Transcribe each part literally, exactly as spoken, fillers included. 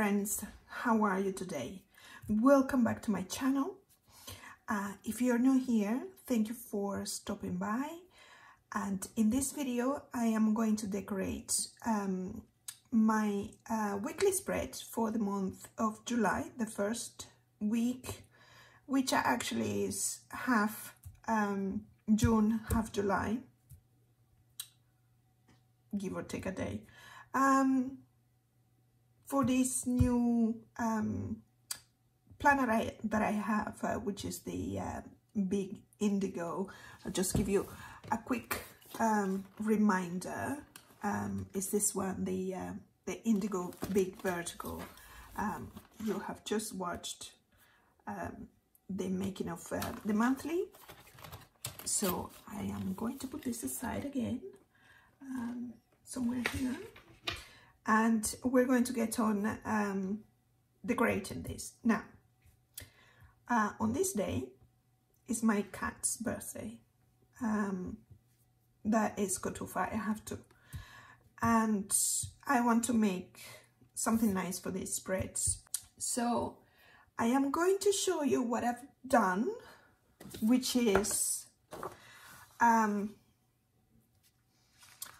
friends, how are you today? Welcome back to my channel. Uh, if you're new here, thank you for stopping by. And in this video, I am going to decorate um, my uh, weekly spread for the month of July, the first week, which actually is half um, June, half July, give or take a day. Um, for this new um, planner I, that I have, uh, which is the uh, Big Indigo, I'll just give you a quick um, reminder. Um, is this one, the uh, the Indigo Big Vertical. Um, you have just watched um, the making of uh, the monthly, so I am going to put this aside again, um, somewhere here, and we're going to get on um, decorating this now. Uh, on this day is my cat's birthday. Um, that is Cotova, I have to. And I want to make something nice for these spreads. So I am going to show you what I've done, which is, um,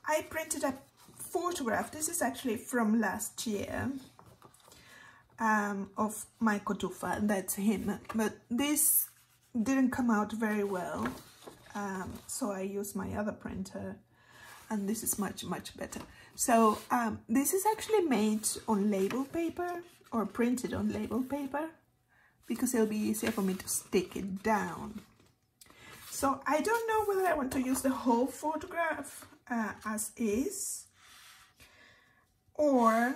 I printed a photograph. This is actually from last year, um, of my Cotova, that's him. But this didn't come out very well. Um, so I use my other printer, and this is much, much better. So um, this is actually made on label paper, or printed on label paper, because it'll be easier for me to stick it down. So I don't know whether I want to use the whole photograph uh, as is, or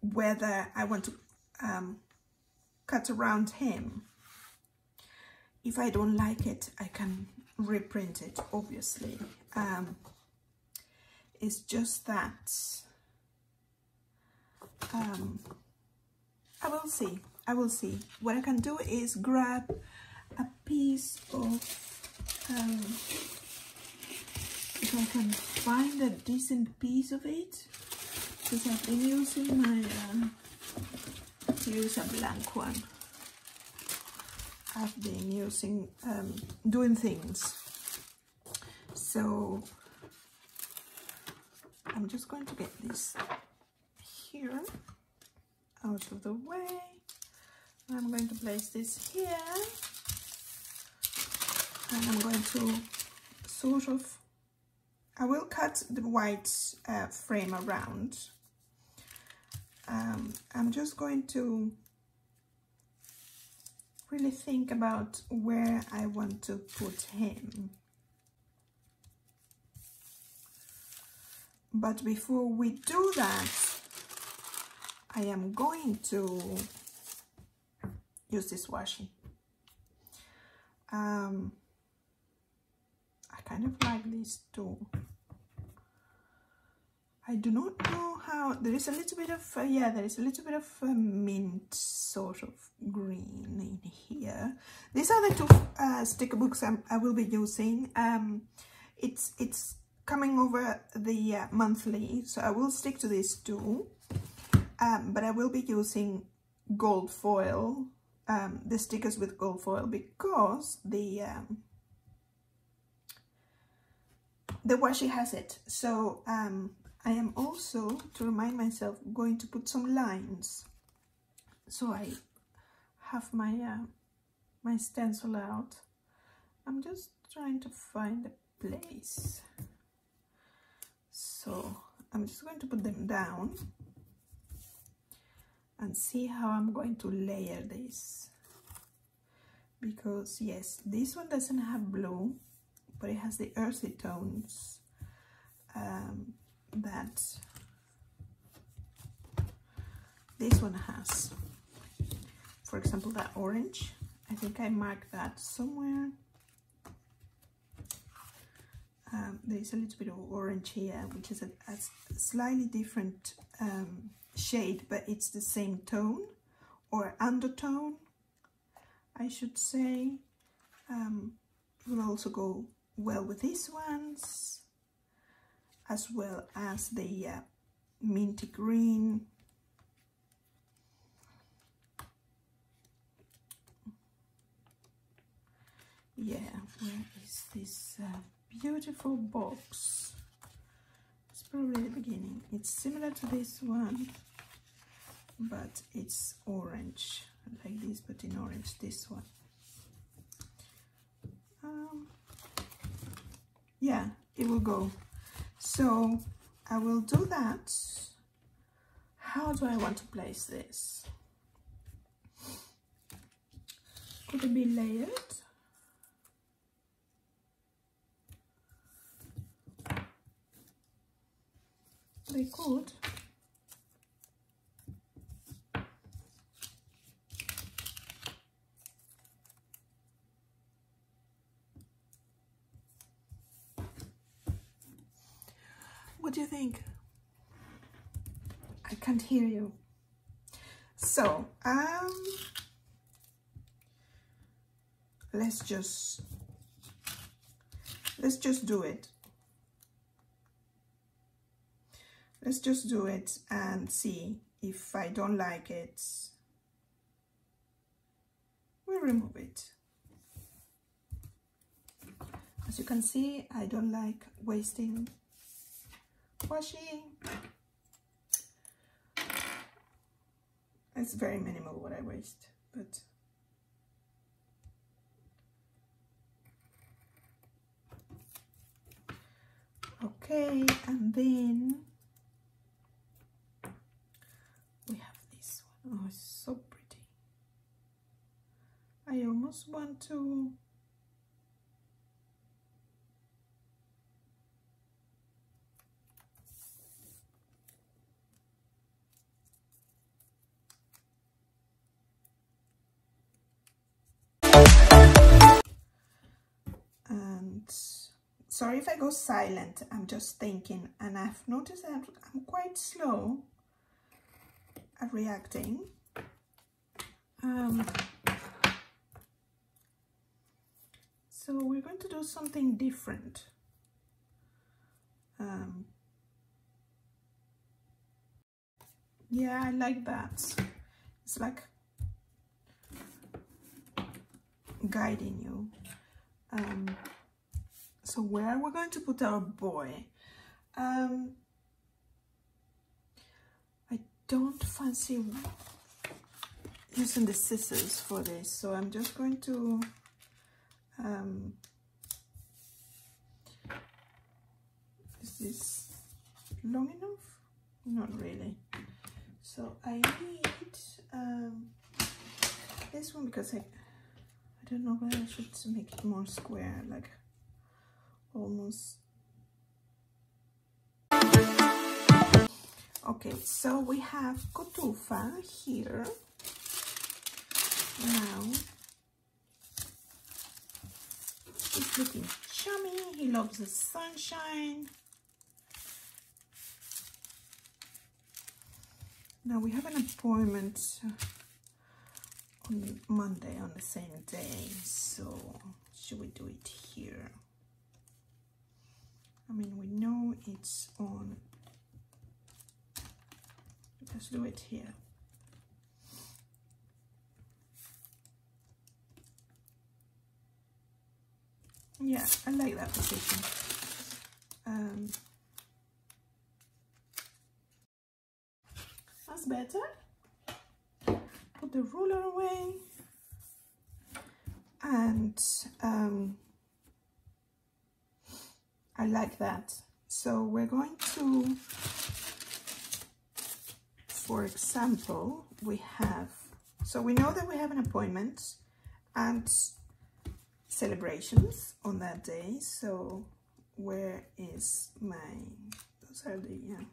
whether I want to um, cut around him. If I don't like it, I can reprint it, obviously. Um, it's just that um, I will see, I will see. What I can do is grab a piece of, um, if I can find a decent piece of it, because I've been using my, um, use a blank one. I've been using, um, doing things. So I'm just going to get this here out of the way. I'm going to place this here, and I'm going to sort of, I will cut the white uh, frame around. Um, I'm just going to really think about where I want to put him. But before we do that, I am going to use this washi. Um, I kind of like these two. I do not know how, there is a little bit of, uh, yeah, there is a little bit of uh, mint sort of green in here. These are the two uh, sticker books I'm, I will be using. Um, it's it's coming over the uh, monthly, so I will stick to these two, um, but I will be using gold foil, um, the stickers with gold foil, because the, um, the washi has it. So, um, I am also, to remind myself, going to put some lines. So I have my uh, my stencil out. I'm just trying to find a place. So I'm just going to put them down and see how I'm going to layer this. Because yes, this one doesn't have blue, but it has the earthy tones. Um, that this one has, for example, that orange. I think I marked that somewhere. Um, there's a little bit of orange here, which is a, a slightly different um, shade, but it's the same tone or undertone, I should say. Um, it will also go well with these ones, as well as the uh, minty green yeah, where is this uh, beautiful box? It's probably the beginning. It's similar to this one, but it's orange, like this, but in orange, this one. Um, yeah, it will go. So I will do that. How do I want to place this? Could it be layered? They could. What do you think? I can't hear you. So, um, let's just, let's just do it. Let's just do it and see if I don't like it. We'll remove it. As you can see, I don't like wasting washi. It's very minimal what I waste, but okay, and then we have this one. Oh, it's so pretty. I almost want to and sorry if I go silent, I'm just thinking, and I've noticed that I'm quite slow at reacting. Um, so we're going to do something different. Um, yeah, I like that. It's like guiding you. Um, so where are we going to put our boy? Um, I don't fancy using the scissors for this, so I'm just going to um, is this long enough? Not really. So I need um, this one because I I don't know whether I should make it more square, like almost. Okay, so we have Cotova here. Now, he's looking chummy, he loves the sunshine. Now we have an appointment on Monday on the same day, so should we do it here? I mean, we know it's on. Let's do it here. Yeah, I like that position. Um, that's better. Put the ruler away, and um, I like that. So we're going to, for example, we have, so we know that we have an appointment and celebrations on that day. So where is my, those are the, yeah.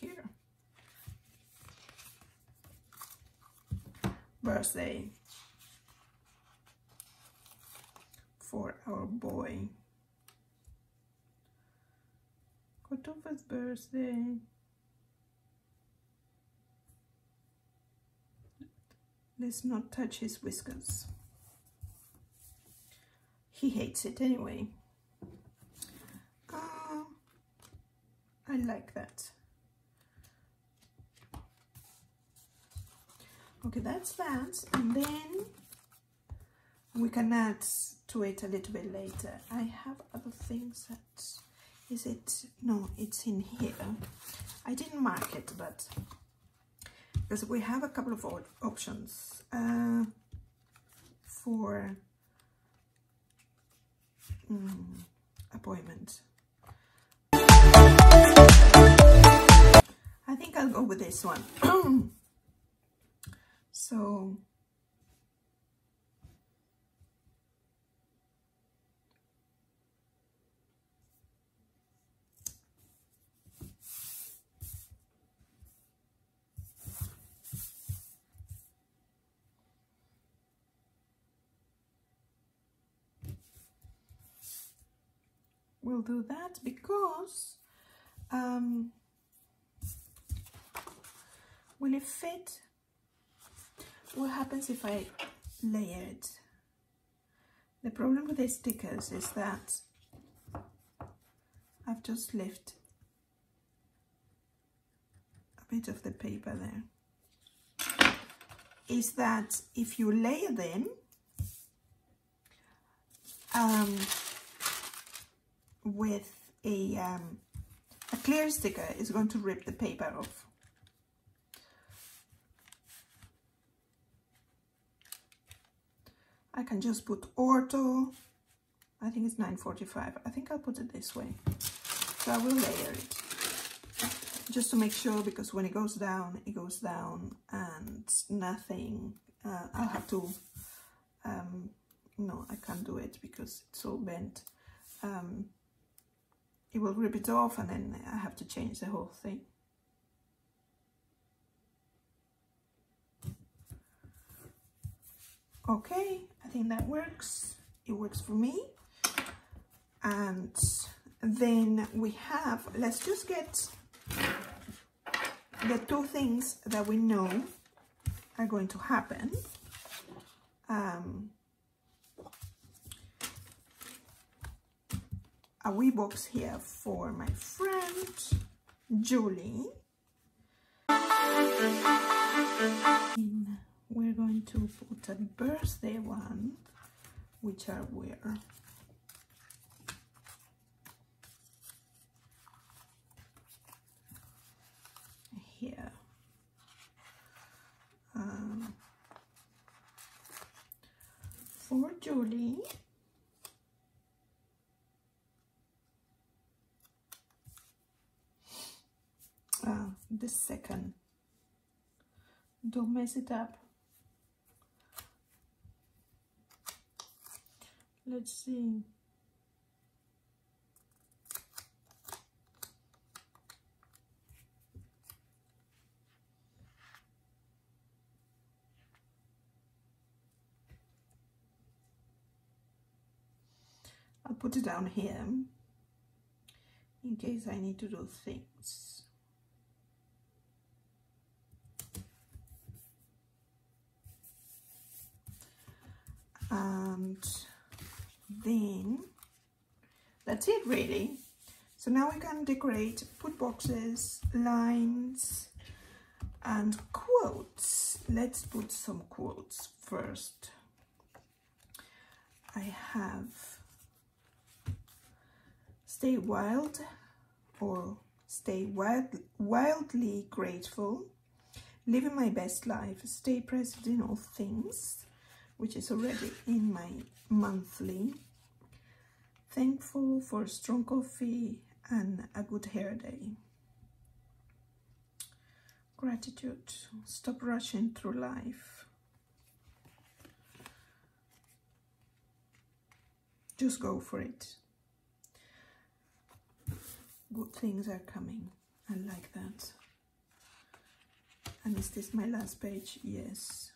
Here, birthday for our boy, Cotova's birthday. Let's not touch his whiskers. He hates it anyway. Uh, I like that. Okay, that's that, and then we can add to it a little bit later. I have other things that, is it, no, it's in here. I didn't mark it, but because we have a couple of options uh, for um, appointment. I think I'll go with this one. So we'll do that because um, will it fit? What happens if I layer it? The problem with these stickers is that I've just left a bit of the paper there. Is that if you layer them, um, with a, um, a clear sticker, it's going to rip the paper off. I can just put ortho, I think it's nine forty-five, I think I'll put it this way. So I will layer it, just to make sure, because when it goes down, it goes down and nothing, uh, I'll have to, um, no, I can't do it because it's all bent. Um, it will rip it off and then I have to change the whole thing. Okay, I think that works. It works for me. And then we have, let's just get the two things that we know are going to happen. Um, a wee box here for my friend, Julie. We're going to put a birthday one, which are where? Here. Um, for Julie. Uh, the second. Don't mess it up. Let's see. I'll put it down here in case I need to do things. And then that's it really. So now we can decorate, put boxes, lines, and quotes. Let's put some quotes first. I have stay wild or stay wild, wildly grateful, living my best life, stay present in all things, which is already in my monthly. Thankful for strong coffee and a good hair day. Gratitude, stop rushing through life. Just go for it. Good things are coming, I like that. And is this my last page? Yes.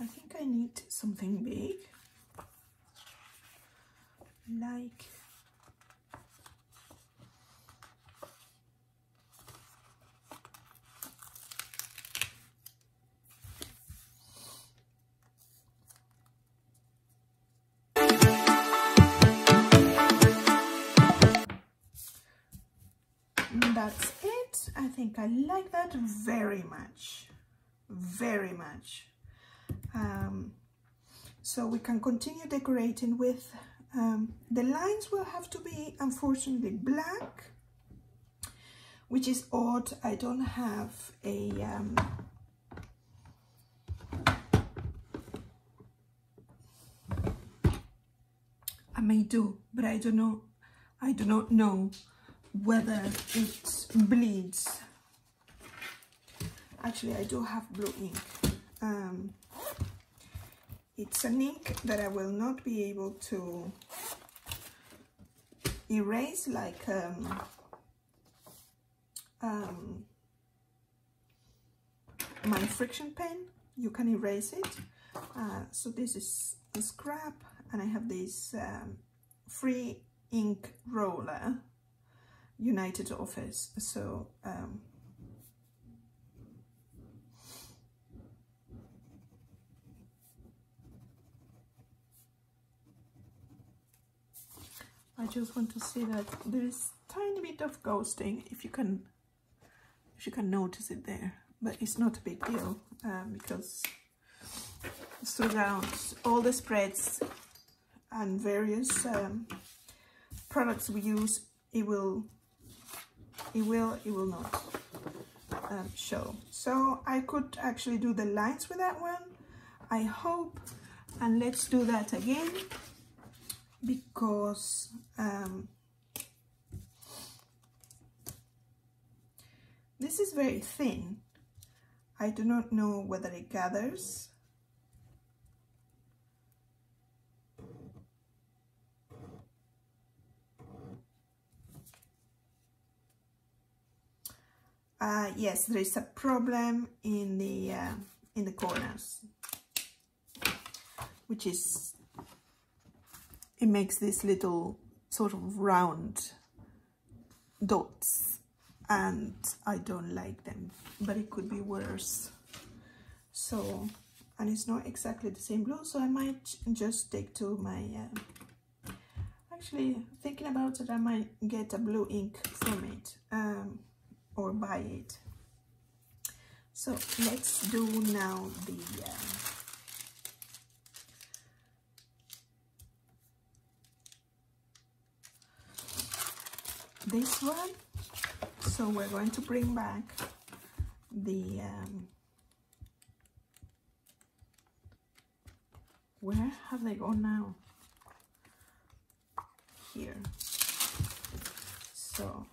I think I need something big, like that's it. I think I like that very much. very much. Um, so we can continue decorating with um, the lines will have to be unfortunately black, which is odd. I don't have a um, I may do, but I don't know I do not know whether it bleeds. Actually, I do have blue ink. Um, it's an ink that I will not be able to erase, like um, um, my friction pen. You can erase it. Uh, so this is a scrap, and I have this um, free ink roller, United Office. So. Um, I just want to see that there is tiny bit of ghosting, if you can, if you can notice it there, but it's not a big deal um, because throughout all the spreads and various um, products we use, it will, it will, it will not um, show. So I could actually do the lines with that one, I hope, and let's do that again. Because um, this is very thin. I do not know whether it gathers. Uh, yes, there is a problem in the uh, in the corners, which is. It makes these little sort of round dots, and I don't like them, but it could be worse. So, and it's not exactly the same blue, so I might just stick to my, uh, actually thinking about it, I might get a blue ink from it, um, or buy it. So let's do now the, uh, this one. So we're going to bring back the um, where have they gone now? Here. So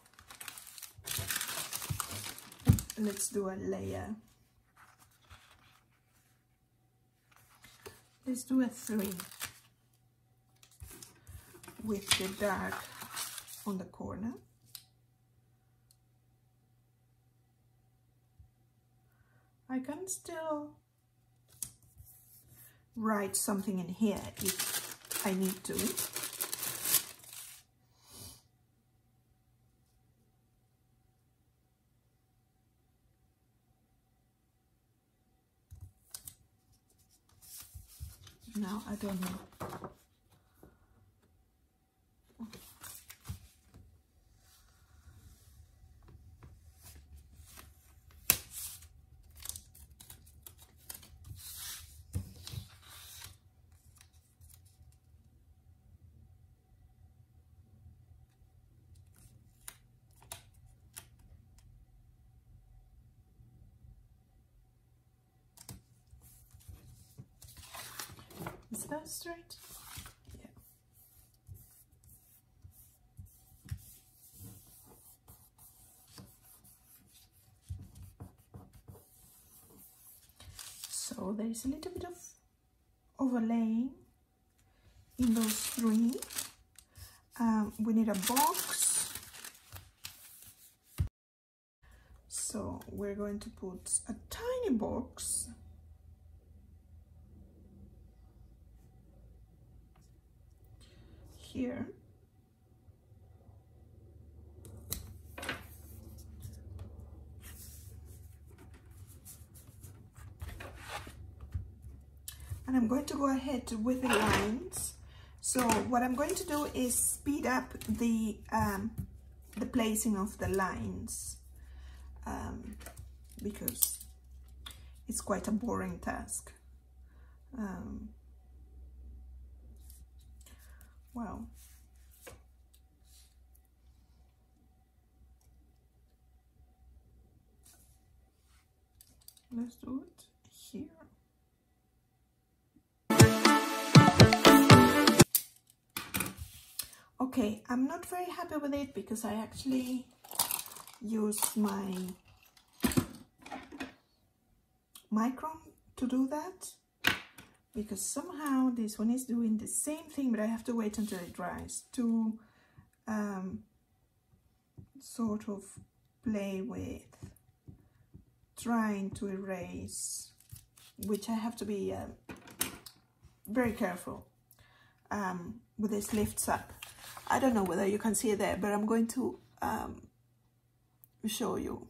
let's do a layer. Let's do a three with the dark on the corner. I can still write something in here if I need to. No, I don't know. Is that straight? Yeah. So there is a little bit of overlaying in those three. Um, we need a box. So we're going to put a tiny box. Here, and I'm going to go ahead with the lines. So what I'm going to do is speed up the um, the placing of the lines um, because it's quite a boring task. Um, wow. Let's do it here. Okay, I'm not very happy with it because I actually use my micron to do that, because somehow this one is doing the same thing, but I have to wait until it dries to um, sort of play with trying to erase, which I have to be uh, very careful um, with. This lifts up. I don't know whether you can see it there, but I'm going to um, show you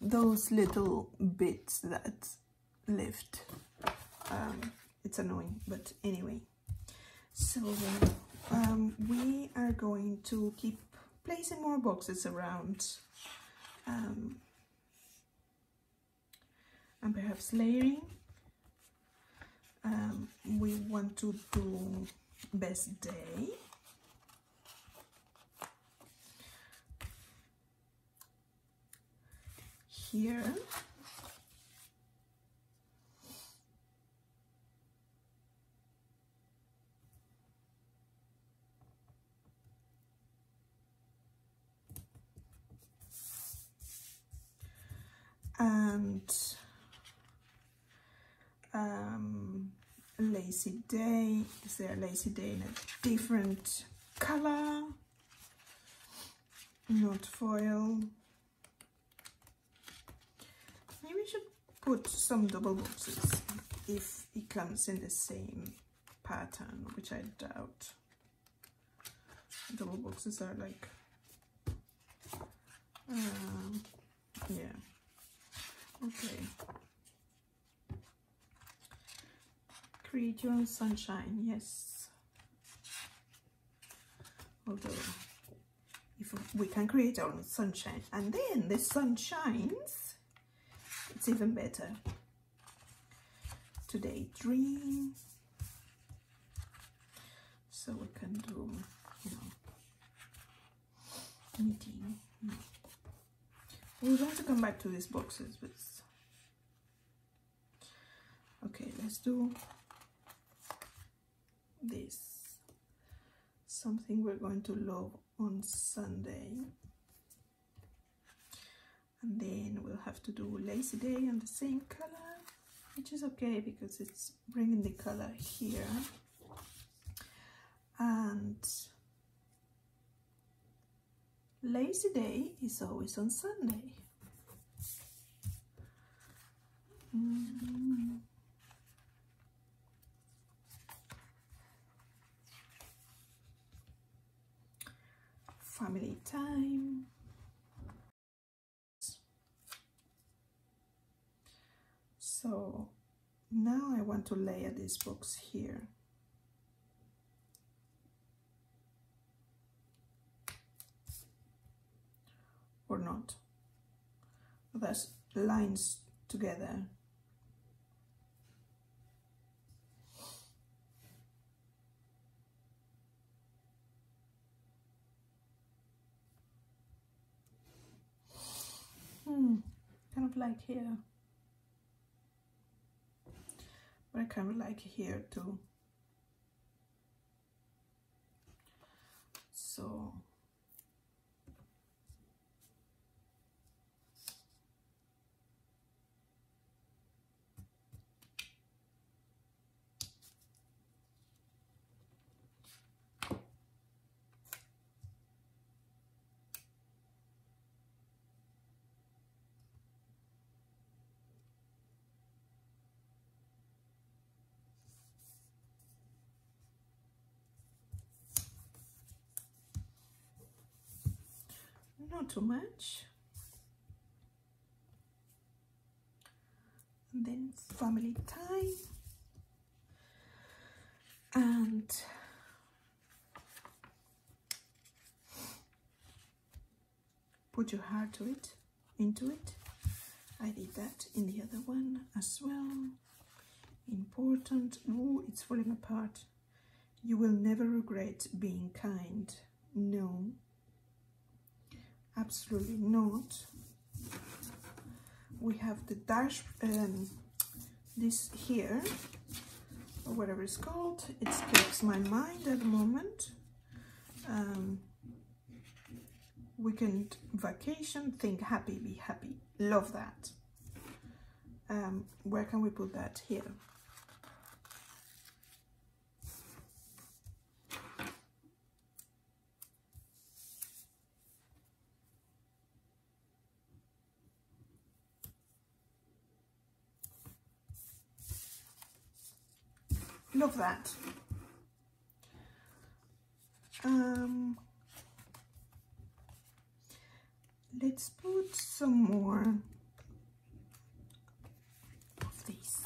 those little bits that lift. Um, it's annoying, but anyway. So um, we are going to keep placing more boxes around, um, and perhaps layering. Um, we want to do best day. Here. And um, lazy day. Is there a lazy day in a different color? Not foil. Maybe we should put some double boxes if it comes in the same pattern, which I doubt. Double boxes are like, um, yeah, okay. Create your own sunshine, yes. Although, if we can create our own sunshine, and then the sun shines, it's even better. Today dream. So we can do, you know, knitting. We're going to come back to these boxes, but okay, let's do this. Something we're going to love on Sunday. And then we'll have to do lazy day on the same color, which is okay because it's bringing the color here. And lazy day is always on Sunday. Mm-hmm. Family time. So now I want to layer this box here. Or not. That's lines together. Hmm, kind of like here. I kind of like here too. So not too much. And then family time. And put your heart to it, into it. I I did that in the other one as well. Important. Oh, it's falling apart. You will never regret being kind. No. Absolutely not. We have the dash, um, this here, or whatever it's called. It escapes my mind at the moment. Um, weekend vacation, think happy, be happy. Love that. Um, where can we put that? Here. Love that. Um, let's put some more of these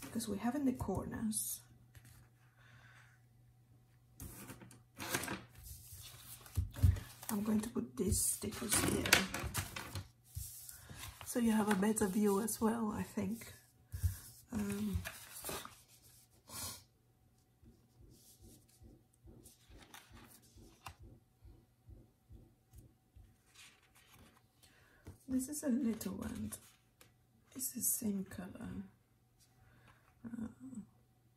because we have in the corners. I'm going to put these stickers here so you have a better view as well, I think. Um, this is a little one. It's the same color. Uh,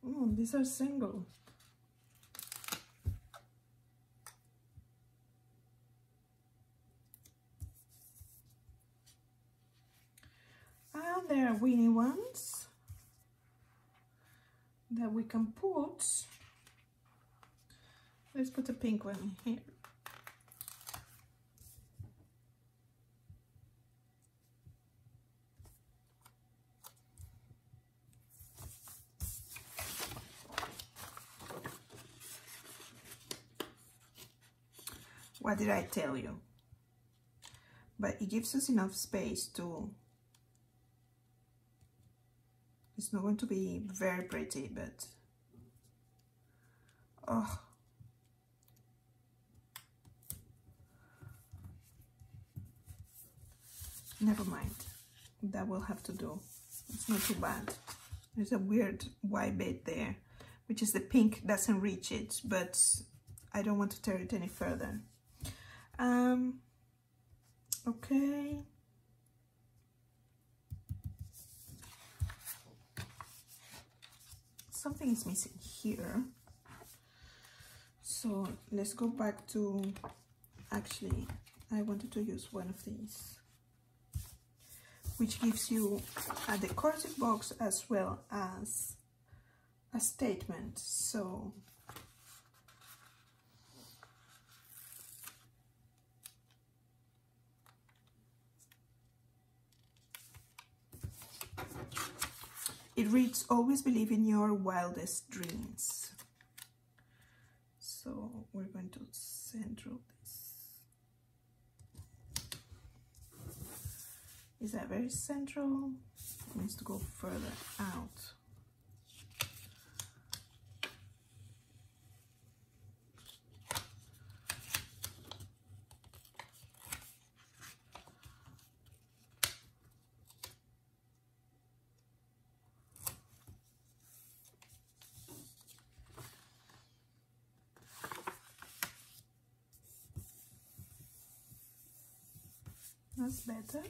oh, these are single. Ah, there are weenie ones that we can put. Let's put a pink one here. What did I tell you? But it gives us enough space to. It's not going to be very pretty, but oh, never mind. That will have to do. It's not too bad. There's a weird white bit there, which is the pink doesn't reach it, but I don't want to tear it any further. Um. Okay. Something is missing here, so let's go back to, actually I wanted to use one of these, which gives you a decorative box as well as a statement. So it reads, always believe in your wildest dreams. So we're going to center this. Is that very central? It needs to go further out. That's better.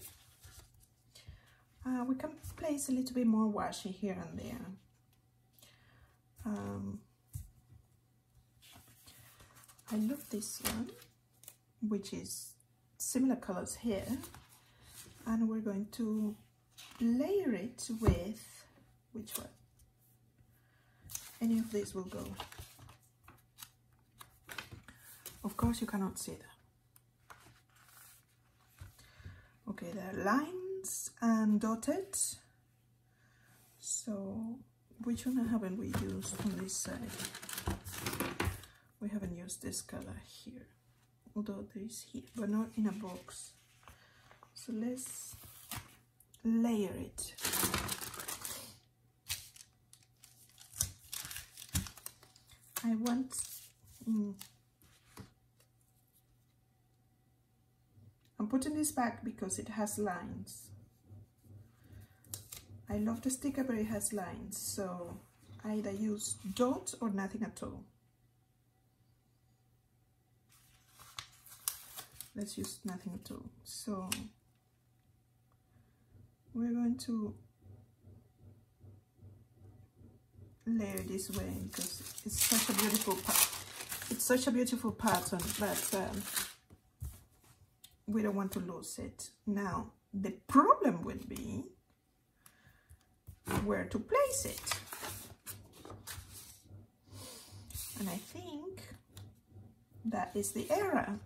Uh, we can place a little bit more washi here and there. Um, I love this one, which is similar colors here, and we're going to layer it with which one? Any of these will go. Of course, you cannot see that. Okay, there are lines and dotted. So, which one haven't we used on this side? We haven't used this color here, although there is here, but not in a box. So let's layer it. I want. Mm, putting this back because it has lines. I love the sticker, but it has lines, so I either use dots or nothing at all. Let's use nothing at all. So we're going to layer this way because it's such a beautiful part. It's such a beautiful pattern, but um, we don't want to lose it. Now, the problem would be where to place it. And I think that is the error.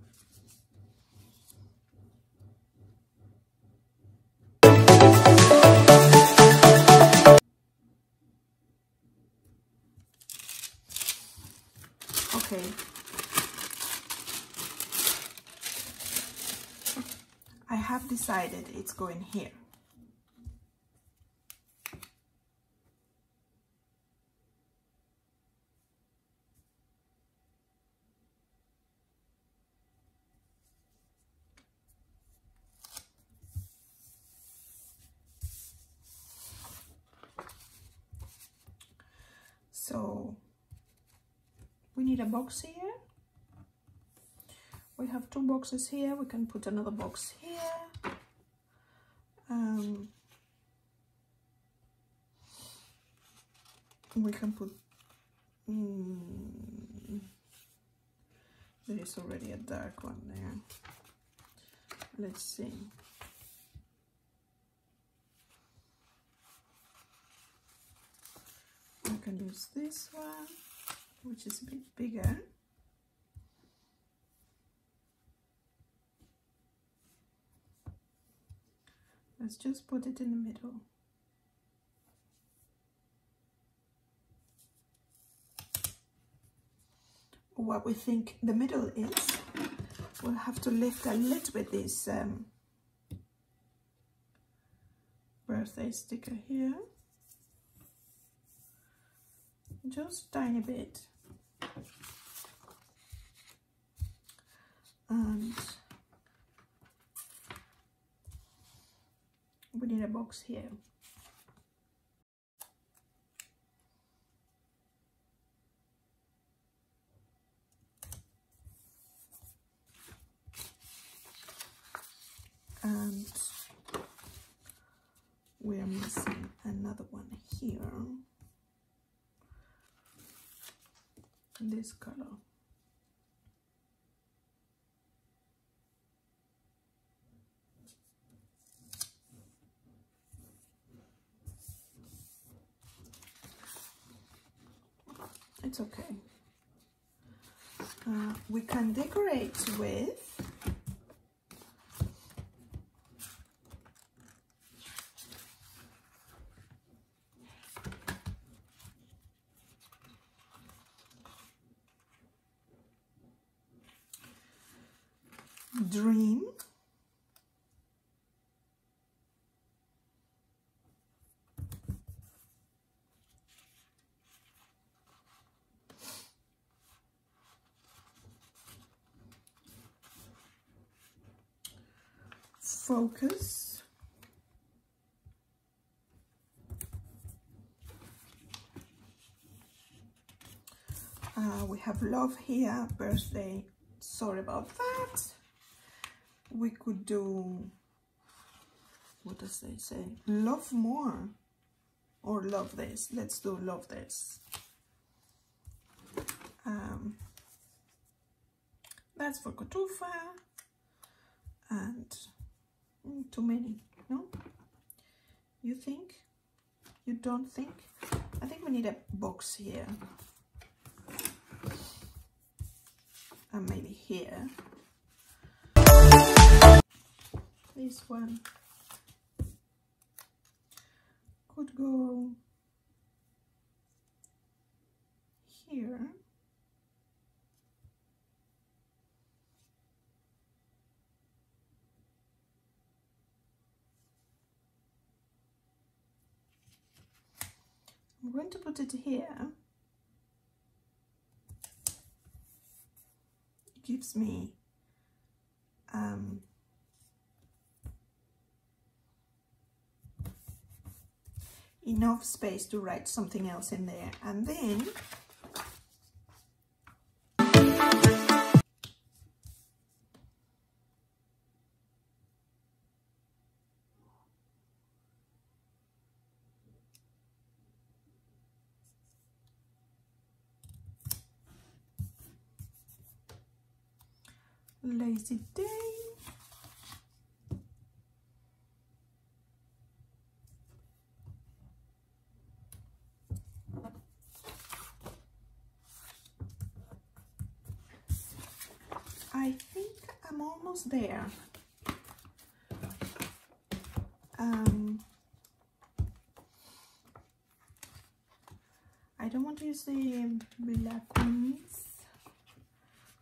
Okay, I have decided it's going here. So we need a box here. We have two boxes here. We can put another box here. Um, we can put... Mm, there is already a dark one there. Let's see. We can use this one, which is a bit bigger. Let's just put it in the middle. What we think the middle is, we'll have to lift a lid with this um, birthday sticker here. Just a tiny bit. And we need a box here. And we are missing another one here. This color. It's okay. Uh, we can decorate with dream, focus, uh, we have love here, birthday, sorry about that. We could do, what does they say? Love more or love this. Let's do love this. Um, that's for Cotova. And mm, too many, no? You think? You don't think? I think we need a box here. And maybe here. This one could go here. I'm going to put it here. It gives me um enough space to write something else in there. And then lazy day. I think I'm almost there. Um, I don't want to use the black ones,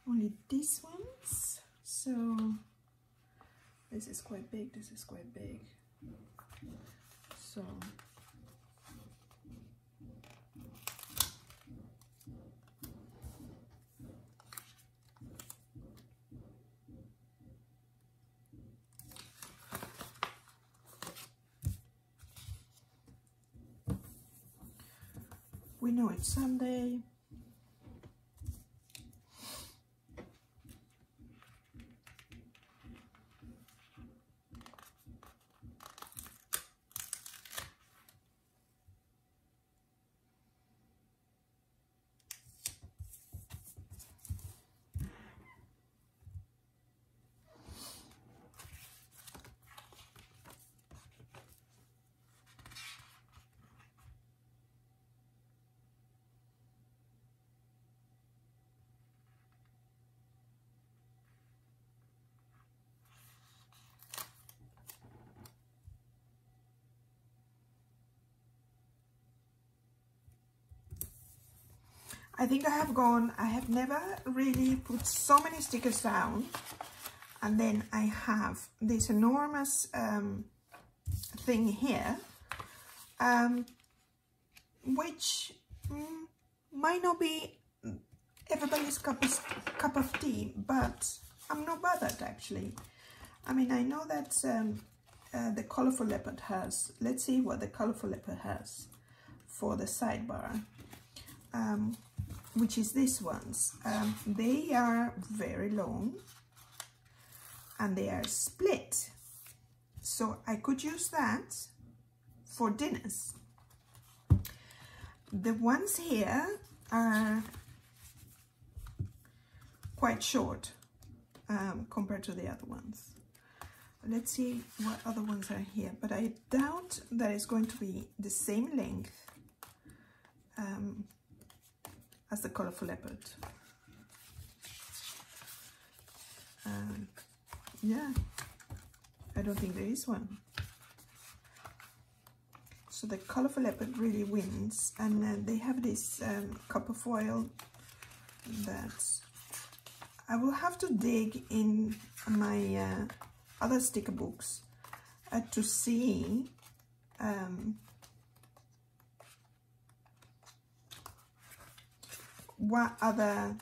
only these ones. So this is quite big, this is quite big. So we know it's Sunday. I think I have gone, I have never really put so many stickers down, and then I have this enormous um, thing here, um, which mm, might not be everybody's cup of, cup of tea, but I'm not bothered actually. I mean, I know that um, uh, the Colorful Leopard has, let's see what the Colorful Leopard has for the sidebar. Um, which is these ones. Um, they are very long and they are split, so I could use that for dinners. The ones here are quite short um, compared to the other ones. Let's see what other ones are here, but I doubt that it's going to be the same length um, as the Colorful Leopard. Um, yeah, I don't think there is one. So the Colorful Leopard really wins, and uh, they have this um, copper foil that I will have to dig in my uh, other sticker books uh, to see um, what other.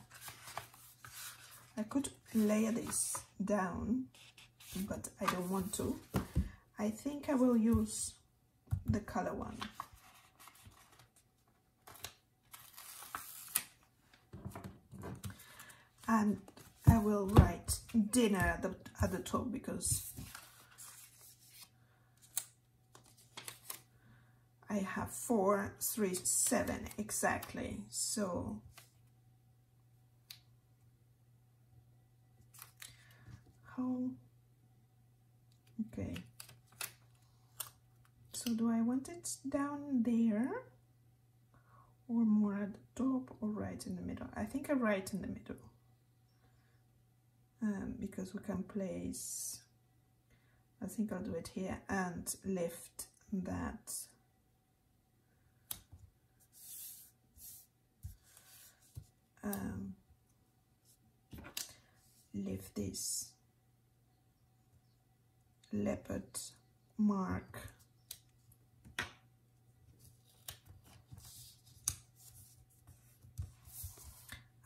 I could layer this down, but I don't want to. I think I will use the color one. And I will write dinner at the, at the top, because I have four, three, seven exactly, so how, okay, so do I want it down there or more at the top or right in the middle? I think I right in the middle, um, because we can place, I think I'll do it here and lift that um, lift this leopard mark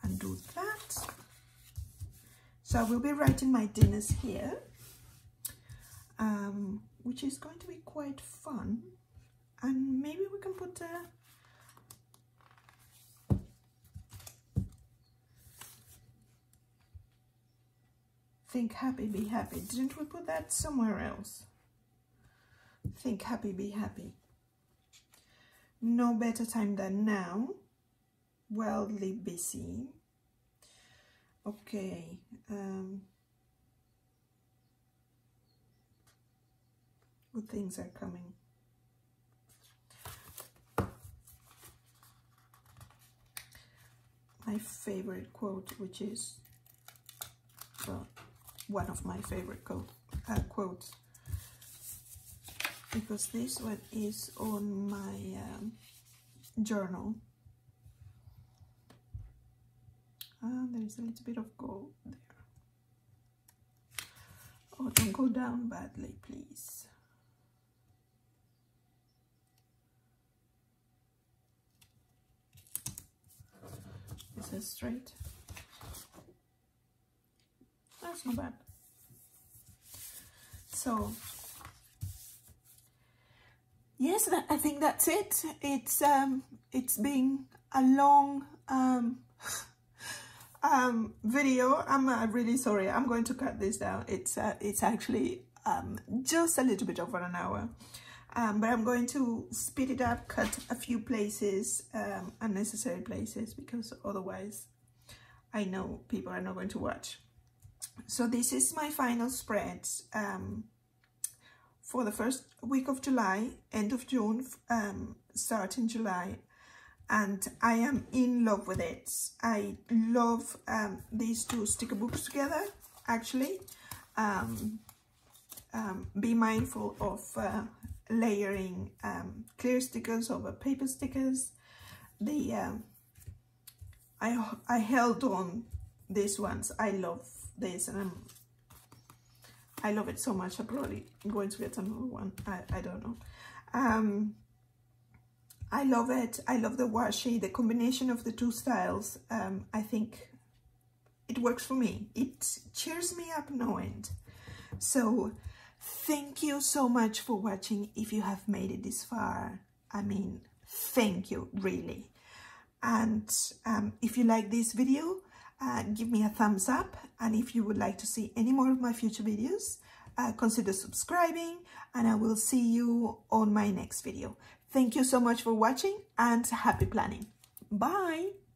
and do that. So I will be writing my dinners here, um, which is going to be quite fun. and maybe we can put a think happy, be happy. Didn't we put that somewhere else? Think happy, be happy. No better time than now. Wildly busy. Okay. Um, good things are coming. My favorite quote, which is, well, one of my favorite quote, uh, quotes, because this one is on my um, journal. Ah, there's a little bit of gold there. Oh, don't go down badly, please. Is that straight? That's not bad. So yes, that, I think that's it. It's um, it's been a long um, um, video. I'm uh, really sorry. I'm going to cut this down. It's uh, it's actually um, just a little bit over an hour, um, but I'm going to speed it up, cut a few places, um, unnecessary places, because otherwise, I know people are not going to watch. So this is my final spread um, for the first week of July, end of June, um, start in July, and I am in love with it. I love um, these two sticker books together, actually. Um, um, be mindful of uh, layering um, clear stickers over paper stickers. The uh, I, I held on these ones. I love this, and I'm, I love it so much. I'm probably going to get another one. I, I don't know. Um, I love it. I love the washi, the combination of the two styles. Um, I think it works for me. It cheers me up no end. So thank you so much for watching. If you have made it this far, I mean, thank you, really. And um, if you like this video, Uh, give me a thumbs up, and if you would like to see any more of my future videos, uh, consider subscribing, and I will see you on my next video. Thank you so much for watching, and happy planning. Bye!